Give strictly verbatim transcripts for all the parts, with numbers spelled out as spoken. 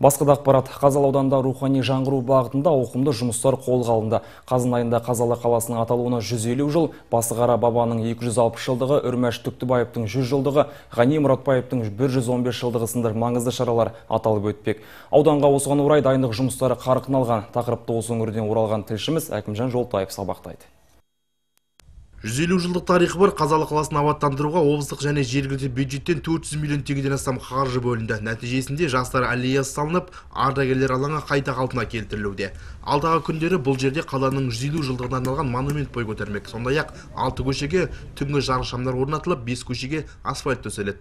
Басқада ақпарат, Қазалы ауданында рухани жаңғыру бағытында ауқымды жұмыстар қолға алынды. Қазан айында Қазалы қаласының аталуына жүз елу жыл, Басқара бабаның екі жүз алпыс жылдығы, Үрмәш Түктібаевтың жүз жылдығы, Ғани Мұратбаевтың бір жүз он бес жылдығы сынды маңызды шаралар аталып өтпек. Ауданға осыған орай дайындық жұмыстары қарқын алған. Тақырыпты осы өңірден оралған тілшіміз Акимжан Жолтайп сабақтайды. жүз елу жылдық тарихы бар Қазалы қаласын абаттандыруға облыстық және жергілікті бюджеттен төрт жүз миллион теңгеден астам қаржы бөлінді. Нәтижесінде жастар аллеясы салынып, ардагерлер алаңы қайта қалпына келтірілуде. Алдағы күндері бұл жерде қаланың жүз елу жылдығына арналған монумент бой көтермек. Сондай-ақ алты көшеге түнгі жарық шамдар орнатылып, бес көшеге асфальт төселеді.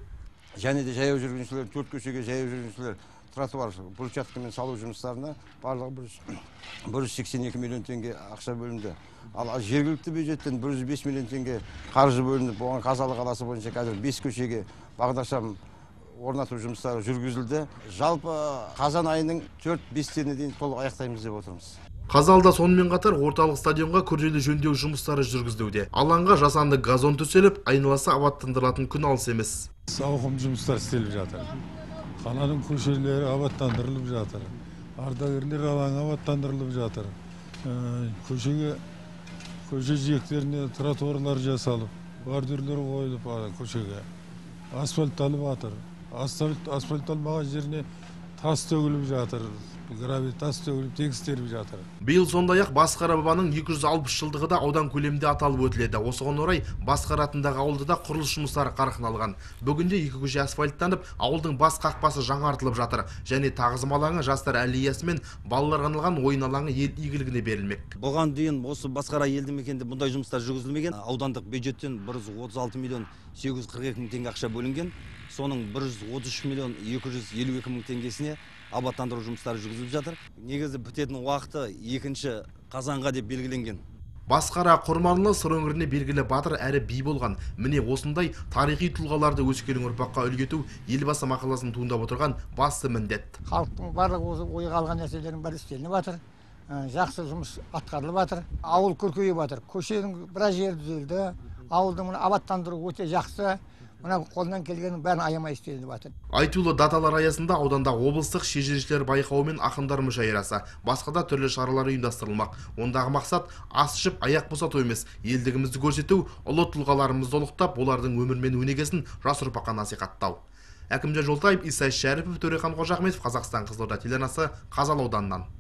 Және де жаяу жүргіншілер, төрт көшеге жаяу жүргіншілер тротуар брусчаткамен салу жұмыстарына барлығы бір жүз сексен екі миллион теңге ақша бөлінді. Ал жергілікті бюджеттен бір жүз бес миллион теңге қаржы бөлініп, оған Қазалы қаласы бойынша қазір бес көшеге бағдаршам орнату жұмыстары жүргізілді. Жалпы қазан айының төрт бесіне дейін толық аяқтаймыз деп отырмыз. Қазалыда сонымен қатар орталық стадионға күрделі жөндеу жұмыстары жүргізілуде. Алаңға жасанды газон төселіп, айналасы абаттандырылатын күн алыс емес. Ауқымды жұмыстар істеліп жатыр. Қаланың көшелері абаттандырылып жатыр. Ардагерлер алаңы абаттандырылып жатыр. Көшеге көше жиектеріне тротуарлар жасалып, бордюрлер қойылып көшеге. Асфальтталып жатыр. Асфальтталмаған жеріне тас төгіліп жатыр. Гравий тас төгіліп, тегіс теріп жатыр. Биыл сондай-ақ Басқара бабаның екі жүз алпыс жылдығы да аудан көлемінде аталып өтіледі. Осыған орай Басқара атындағы ауылда да құрылыс жұмыстары қарқын алған. Бүгінде екі көше асфальттанып, ауылдың бас қақпасы жаңартылып жатыр. Және тағзым алаңы, жастар аллеясы мен балаларға арналған ойын алаңы ел игілігіне берілмек. Бұған дейін осы Басқара елді мекенінде бұндай жұмыстар жүргізілмеген. Аудандық бюджеттен бір жүз отыз алты миллион сегіз жүз қырық екі мың теңге ақша бөлінген. Соның бір жүз отыз үш миллион екі жүз елу екі мың теңгесіне абаттандыру жұмыстары жүргізіліп жатыр. Негізі бітетін уақыты екінші қазанға деп белгіленген. Басқара Құрманұлы сыр өңіріне белгілі батыр әрі би болған. Міне осындай тарихи тұлғаларды өскелең ұрпаққа үлгету елбасы мақаласының туындап отырған басты міндет. Халықтың барлығы осы ойға алған нәрселердің бәрі істелініп жатыр. Жақсы жұмыс атқарылып жатыр. Ауыл көркейіп жатыр. Көшенің біраз жері түзелді. Ауылдың абаттандыру өте жақсы. Мына қолдан келгенін бәрін аямай істеліп жатыр. Айтулы даталар аясында ауданда облыстық шежірешілер байқауы мен ақындар мүшәйрасы, басқада түрлі шаралар ұйымдастырылмақ. Ондағы мақсат ас ішіп аяқ босату емес, елдігімізді көрсету, ұлы тұлғаларымызды ұлықтап, олардың өмірі мен өнегесін жас ұрпаққа насихаттау. Акимжан Жолтайп, Исай Шарипов, Турекан Қожақметов, Қазақстан Қызылорда телеарнасы, Қазалы ауданынан.